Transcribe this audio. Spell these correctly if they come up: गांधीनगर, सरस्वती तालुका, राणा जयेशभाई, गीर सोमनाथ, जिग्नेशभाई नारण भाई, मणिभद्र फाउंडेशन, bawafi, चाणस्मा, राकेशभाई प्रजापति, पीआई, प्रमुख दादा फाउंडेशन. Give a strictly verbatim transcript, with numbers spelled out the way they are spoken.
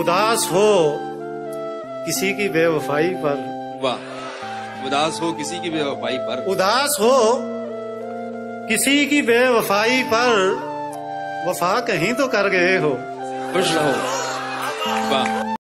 उदास हो किसी की बेवफाई पर, वाह, उदास हो किसी की बेवफाई पर, उदास हो किसी की बेवफाई पर वफा कहीं तो कर गए हो, खुश रहो, वाह।